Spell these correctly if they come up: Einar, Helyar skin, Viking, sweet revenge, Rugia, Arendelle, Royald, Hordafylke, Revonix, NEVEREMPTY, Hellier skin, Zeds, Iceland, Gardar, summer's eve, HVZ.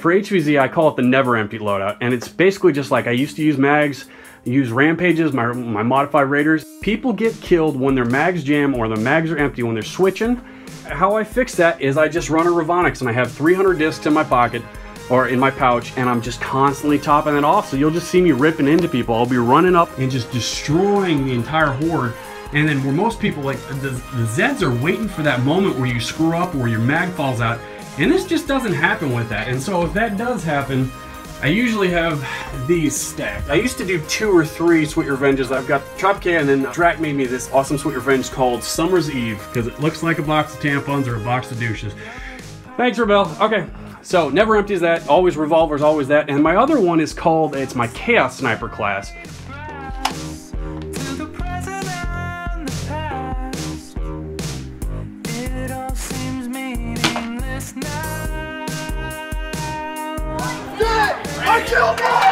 For HVZ, I call it the never empty loadout, and it's basically just like I used to use mags, use rampages, my modified raiders. People get killed when their mags jam or their mags are empty when they're switching. How I fix that is I just run a Revonix, and I have 300 discs in my pocket or in my pouch, and I'm just constantly topping it off. So you'll just see me ripping into people. I'll be running up and just destroying the entire horde. And then where most people, like the Zeds, are waiting for that moment where you screw up, where your mag falls out. And this just doesn't happen with that. And so if that does happen, I usually have these stacked. I used to do 2 or 3 sweet revenges. I've got Chop K, and then Drac made me this awesome sweet revenge called Summer's Eve, because it looks like a box of tampons or a box of douches. Thanks, Rebel. Okay. So never empties that, always revolvers, always that. And my other one is called, it's my Chaos Sniper class. I killed him!